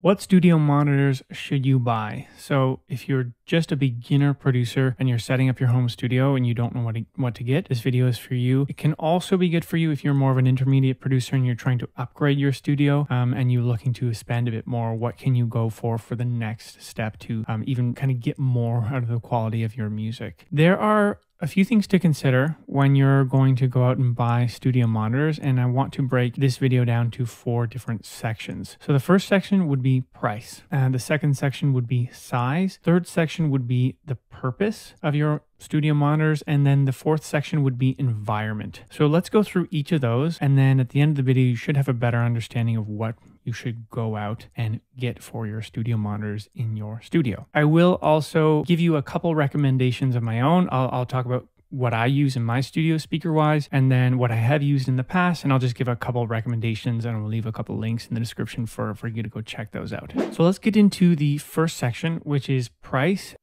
What studio monitors should you buy? So if you're just a beginner producer and you're setting up your home studio and you don't know what to get, this video is for you. It can also be good for you if you're more of an intermediate producer and you're trying to upgrade your studio and you're looking to spend a bit more. What can you go for the next step to even kind of get more out of the quality of your music? There are a few things to consider when you're going to go out and buy studio monitors, and I want to break this video down to 4 different sections. So the first section would be price, and the second section would be size, third section would be the purpose of your studio monitors, and then the fourth section would be environment. So let's go through each of those, and then at the end of the video you should have a better understanding of what you should go out and get for your studio monitors in your studio. I will also give you a couple recommendations of my own. I'll talk about what I use in my studio speaker wise, and then what I have used in the past, and I'll just give a couple recommendations and I'll leave a couple links in the description for you to go check those out. So let's get into the first section, which is price.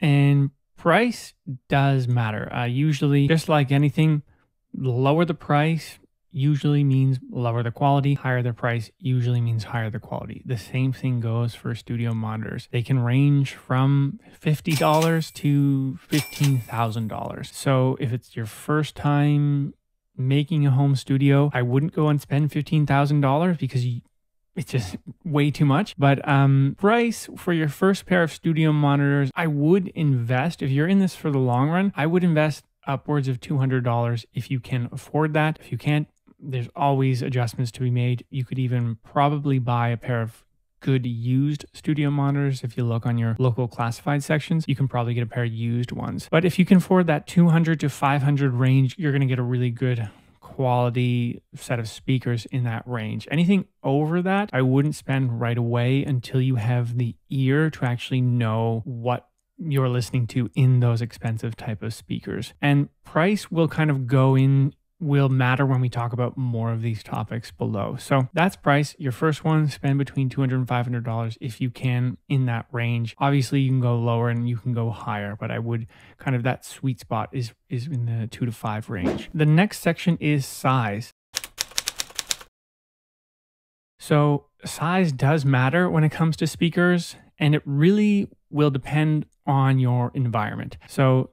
And price does matter. Usually, just like anything, lower the price usually means lower the quality, higher the price usually means higher the quality. The same thing goes for studio monitors. They can range from $50 to $15,000. So if it's your first time making a home studio, I wouldn't go and spend $15,000 because it's just way too much. But price for your first pair of studio monitors, I would invest, if you're in this for the long run, I would invest upwards of $200 if you can afford that. If you can't, there's always adjustments to be made. You could even probably buy a pair of good used studio monitors. If you look on your local classified sections, you can probably get a pair of used ones. But if you can afford that $200 to $500 range, you're gonna get a really good quality set of speakers in that range. Anything over that, I wouldn't spend right away until you have the ear to actually know what you're listening to in those expensive type of speakers. And price will kind of will matter when we talk about more of these topics below. So that's price. Your first one, spend between $200 and $500 if you can in that range. Obviously you can go lower and you can go higher, but I would kind of, that sweet spot is in the 2 to 5 range. The next section is size. So size does matter when it comes to speakers, and it really will depend on your environment. So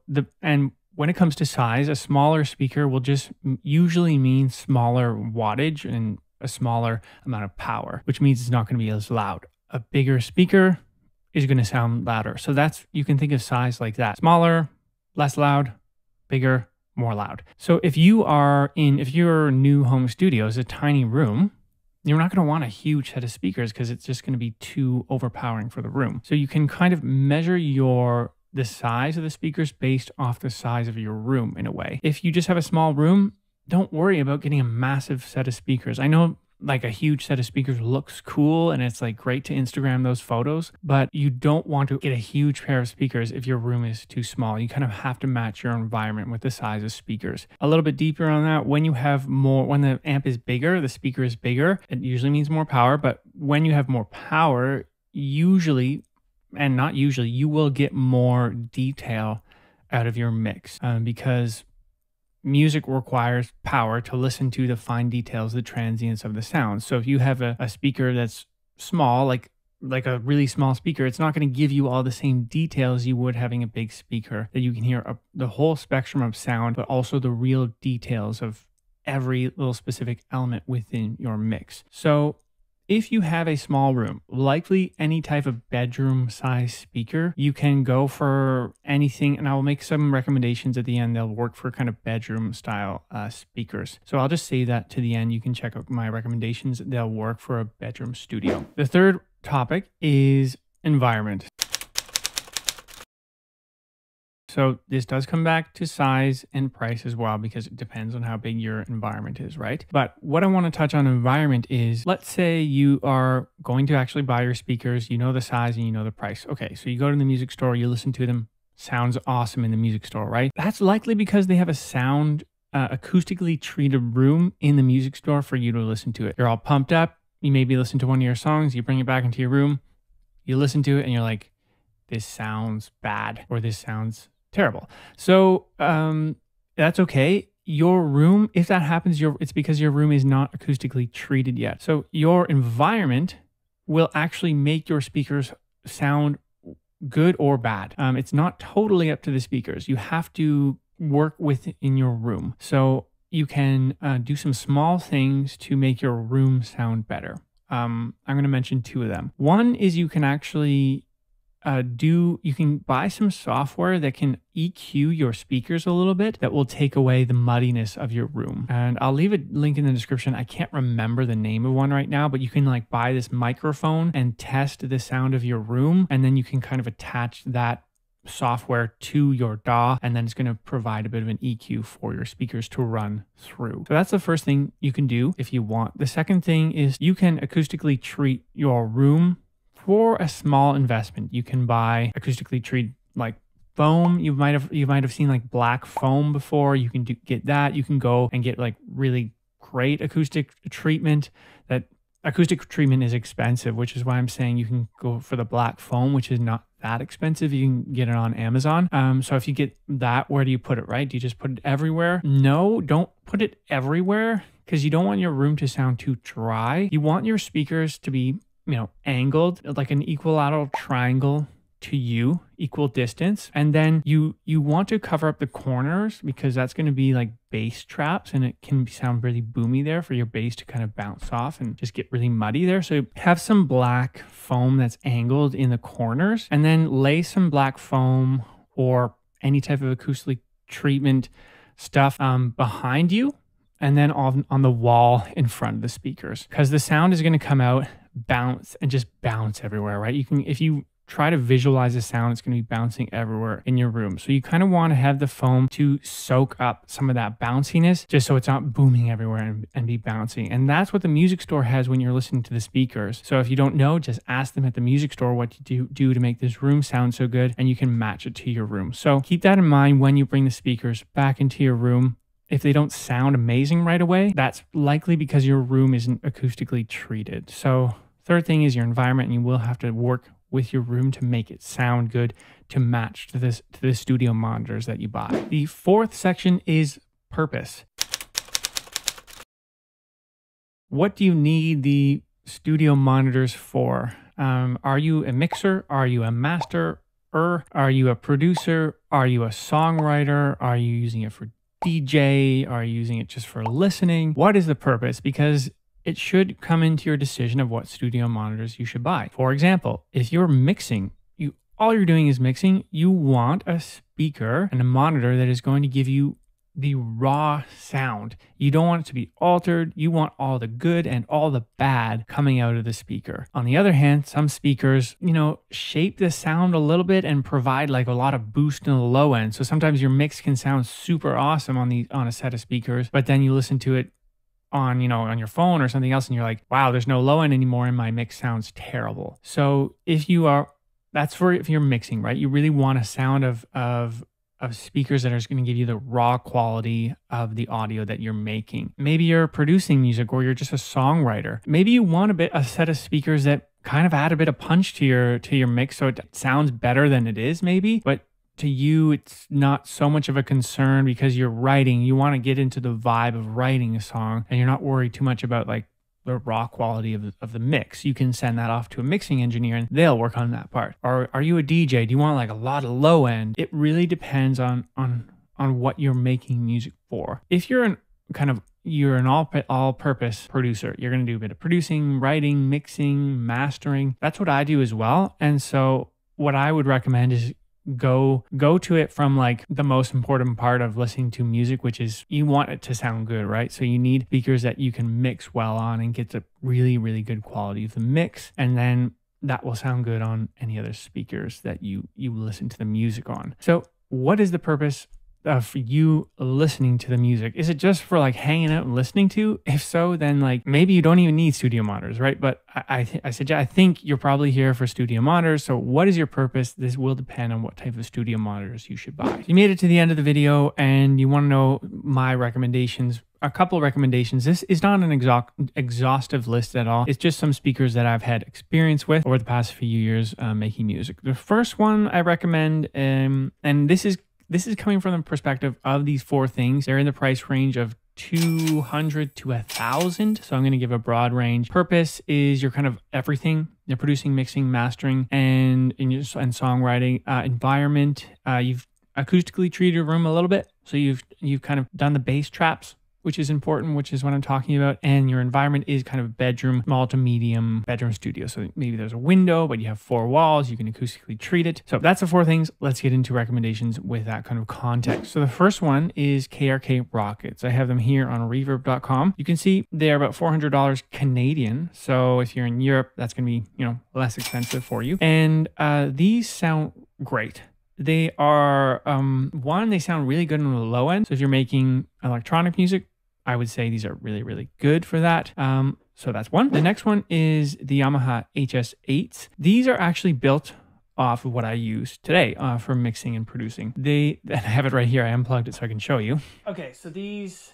when it comes to size, a smaller speaker will just usually mean smaller wattage and a smaller amount of power, which means it's not going to be as loud. A bigger speaker is going to sound louder. So that's, you can think of size like that. Smaller, less loud, bigger, more loud. So if your new home studio is a tiny room, you're not going to want a huge set of speakers because it's just going to be too overpowering for the room. So you can kind of measure the size of the speakers based off the size of your room in a way. If you just have a small room, don't worry about getting a massive set of speakers. I know like a huge set of speakers looks cool and it's like great to Instagram those photos, but you don't want to get a huge pair of speakers if your room is too small. You kind of have to match your environment with the size of speakers. A little bit deeper on that, when the amp is bigger, the speaker is bigger, it usually means more power, but when you have more power, you will get more detail out of your mix because music requires power to listen to the fine details, the transients of the sound. So if you have a speaker that's small, like a really small speaker, it's not going to give you all the same details you would having a big speaker that you can hear the whole spectrum of sound, but also the real details of every little specific element within your mix. So if you have a small room, likely any type of bedroom size speaker, you can go for anything, and I'll make some recommendations at the end. They'll work for kind of bedroom style speakers. So I'll just say that to the end. You can check out my recommendations. They'll work for a bedroom studio. The third topic is environment. So this does come back to size and price as well, because it depends on how big your environment is, right? But what I want to touch on environment is, let's say you are going to actually buy your speakers, you know the size and you know the price. Okay, so you go to the music store, you listen to them, sounds awesome in the music store, right? That's likely because they have a acoustically treated room in the music store for you to listen to it. You're all pumped up, you maybe listen to one of your songs, you bring it back into your room, you listen to it and you're like, this sounds bad, or this sounds terrible. So that's okay. your room, if that happens, it's because your room is not acoustically treated yet. So your environment will actually make your speakers sound good or bad. It's not totally up to the speakers. You have to work within your room. So you can do some small things to make your room sound better. I'm going to mention two of them. One is you can actually you can buy some software that can EQ your speakers a little bit that will take away the muddiness of your room. And I'll leave a link in the description. I can't remember the name of one right now, but you can like buy this microphone and test the sound of your room. And then you can kind of attach that software to your DAW, and then it's going to provide a bit of an EQ for your speakers to run through. So that's the first thing you can do if you want. The second thing is you can acoustically treat your room for a small investment. You can buy acoustically treated like foam. You might have seen like black foam before. You can get that. You can go and get like really great acoustic treatment. That acoustic treatment is expensive, which is why I'm saying you can go for the black foam, which is not that expensive. You can get it on Amazon. So if you get that, where do you put it, right? Do you just put it everywhere? No, don't put it everywhere, because you don't want your room to sound too dry. You want your speakers to be, you know, angled like an equilateral triangle to you, equal distance. And then you want to cover up the corners, because that's going to be like bass traps, and it can sound really boomy there for your bass to kind of bounce off and just get really muddy there. So have some black foam that's angled in the corners, and then lay some black foam or any type of acoustic treatment stuff behind you, and then on the wall in front of the speakers, because the sound is going to come out, bounce, and just bounce everywhere, right? You can, if you try to visualize the sound, it's going to be bouncing everywhere in your room. So you kind of want to have the foam to soak up some of that bounciness, just so it's not booming everywhere and be bouncing. And that's what the music store has when you're listening to the speakers. So if you don't know, just ask them at the music store what to do to make this room sound so good, and you can match it to your room. So keep that in mind when you bring the speakers back into your room. If they don't sound amazing right away, that's likely because your room isn't acoustically treated. So third thing is your environment, and you will have to work with your room to make it sound good to match to the studio monitors that you buy. The fourth section is purpose. What do you need the studio monitors for? Are you a mixer? Are you a master? Are you a producer? Are you a songwriter? Are you using it for DJ? Are you using it just for listening? What is the purpose? Because it should come into your decision of what studio monitors you should buy. For example, if you're mixing, all you're doing is mixing, you want a speaker and a monitor that is going to give you the raw sound. You don't want it to be altered. You want all the good and all the bad coming out of the speaker. On the other hand, some speakers, you know, shape the sound a little bit and provide like a lot of boost in the low end. So sometimes your mix can sound super awesome on a set of speakers, but then you listen to it on, you know, on your phone or something else, and you're like, wow, there's no low end anymore, and my mix sounds terrible. So that's for if you're mixing, right? You really want a sound of speakers that are just going to give you the raw quality of the audio that you're making. Maybe you're producing music, or you're just a songwriter. Maybe you want a set of speakers that kind of add a bit of punch to your mix, so it sounds better than it is, maybe, but to you, it's not so much of a concern because you're writing. You want to get into the vibe of writing a song, and you're not worried too much about like the raw quality of the mix. You can send that off to a mixing engineer, and they'll work on that part. Or are you a DJ? Do you want like a lot of low end? It really depends on what you're making music for. If you're an all-purpose producer, you're going to do a bit of producing, writing, mixing, mastering. That's what I do as well. And so what I would recommend is go to it from like the most important part of listening to music, which is you want it to sound good, right? So you need speakers that you can mix well on and get the really, really good quality of the mix. And then that will sound good on any other speakers that you listen to the music on. So what is the purpose of you listening to the music? Is it just for like hanging out and listening to? If so, then like maybe you don't even need studio monitors, right? But I think you're probably here for studio monitors. So what is your purpose? This will depend on what type of studio monitors you should buy. You made it to the end of the video and you want to know my recommendations. A couple of recommendations. This is not an exhaustive list at all. It's just some speakers that I've had experience with over the past few years making music. The first one I recommend, and this is This is coming from the perspective of these four things. They're in the price range of $200 to $1,000. So I'm going to give a broad range. Purpose is your kind of everything. You're producing, mixing, mastering, and songwriting. Environment, you've acoustically treated your room a little bit. So you've kind of done the bass traps, which is important, which is what I'm talking about. And your environment is kind of bedroom, small to medium bedroom studio. So maybe there's a window, but you have four walls, you can acoustically treat it. So that's the four things. Let's get into recommendations with that kind of context. So the first one is KRK Rokits. I have them here on reverb.com. You can see they're about $400 Canadian. So if you're in Europe, that's going to be, you know, less expensive for you. And these sound great. They are, one, they sound really good on the low end. So if you're making electronic music, I would say these are really, really good for that. So that's one. The next one is the Yamaha HS8s. These are actually built off of what I use today for mixing and producing. And I have it right here. I unplugged it so I can show you. Okay, so these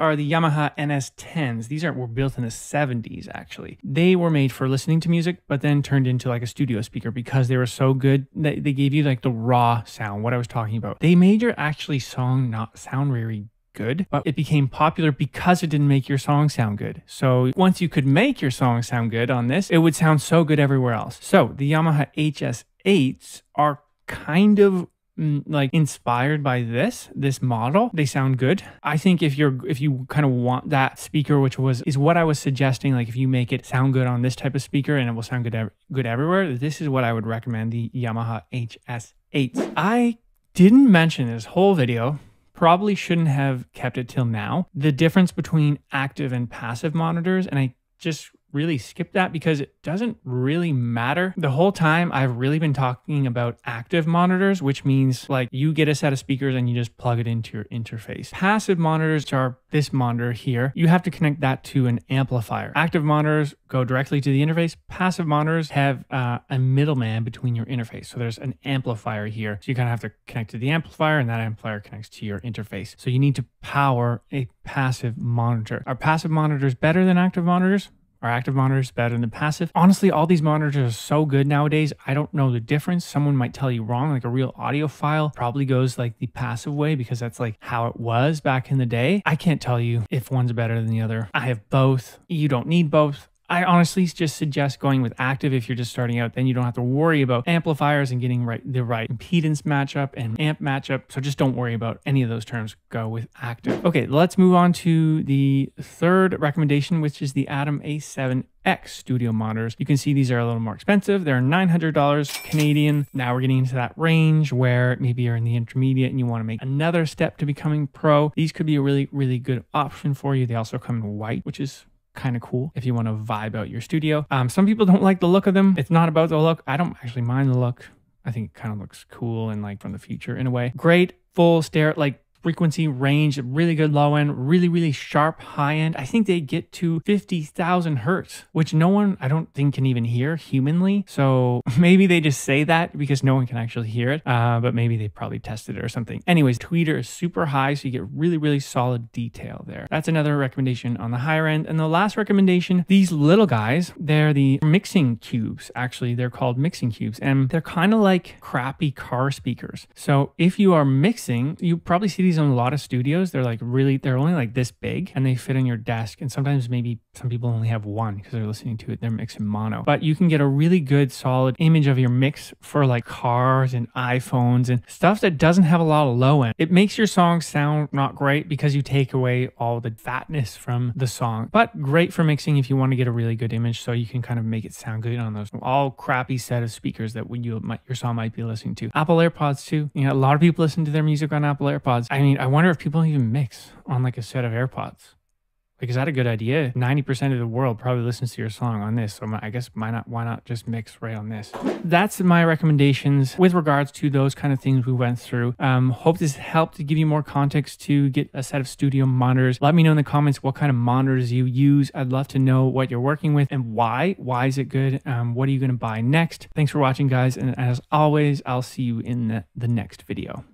are the Yamaha NS10s. These were built in the 70s, actually. They were made for listening to music, but then turned into like a studio speaker because they were so good. They gave you like the raw sound, what I was talking about. They made your actually song not sound very good, but it became popular because it didn't make your song sound good. So once you could make your song sound good on this, it would sound so good everywhere else. So the Yamaha HS8s are kind of like inspired by this model. They sound good. I think if you kind of want that speaker, which is what I was suggesting, like if you make it sound good on this type of speaker and it will sound good everywhere, this is what I would recommend, the Yamaha HS8. I didn't mention this whole video, probably shouldn't have kept it till now, the difference between active and passive monitors, and I just really skip that because it doesn't really matter. The whole time I've really been talking about active monitors, which means like you get a set of speakers and you just plug it into your interface. Passive monitors are this monitor here. You have to connect that to an amplifier. Active monitors go directly to the interface. Passive monitors have a middleman between your interface. So there's an amplifier here. So you kind of have to connect to the amplifier, and that amplifier connects to your interface. So you need to power a passive monitor. Are passive monitors better than active monitors? Are active monitors better than passive? Honestly, all these monitors are so good nowadays. I don't know the difference. Someone might tell you wrong, like a real audiophile probably goes like the passive way because that's like how it was back in the day. I can't tell you if one's better than the other. I have both. You don't need both. I honestly just suggest going with active if you're just starting out. Then you don't have to worry about amplifiers and getting the right impedance matchup and amp matchup. So just don't worry about any of those terms. Go with active. Okay, let's move on to the third recommendation, which is the Adam a7x studio monitors. You can see these are a little more expensive. They're $900 Canadian. Now we're getting into that range where maybe you're in the intermediate and you want to make another step to becoming pro. These could be a really, really good option for you. They also come in white, which is kind of cool if you want to vibe out your studio. Some people don't like the look of them. It's not about the look. I don't actually mind the look. I think it kind of looks cool and like from the future in a way. Great full stereo, like frequency range, really good low end, really, really sharp high end. I think they get to 50,000 hertz, which no one, I don't think, can even hear humanly. So maybe they just say that because no one can actually hear it, but maybe they probably tested it or something. Anyways, tweeter is super high, so you get really, really solid detail there. That's another recommendation on the higher end. And the last recommendation, these little guys, they're the mixing cubes. Actually, they're called mixing cubes, and they're kind of like crappy car speakers. So if you are mixing, you probably see these in a lot of studios. They're like really, they're only like this big and they fit on your desk. And sometimes maybe some people only have one because they're listening to it, they're mixing mono. But you can get a really good solid image of your mix for like cars and iPhones and stuff that doesn't have a lot of low end. It makes your song sound not great because you take away all the fatness from the song, but great for mixing if you want to get a really good image so you can kind of make it sound good on those all crappy set of speakers that your song might be listening to. Apple AirPods too. You know, a lot of people listen to their music on Apple AirPods. I mean, I wonder if people even mix on like a set of AirPods. Like, is that a good idea? 90% of the world probably listens to your song on this. So I guess why not just mix right on this? That's my recommendations with regards to those kind of things we went through. Hope this helped to give you more context to get a set of studio monitors. Let me know in the comments what kind of monitors you use. I'd love to know what you're working with and why. Why is it good? What are you going to buy next? Thanks for watching, guys. And as always, I'll see you in the next video.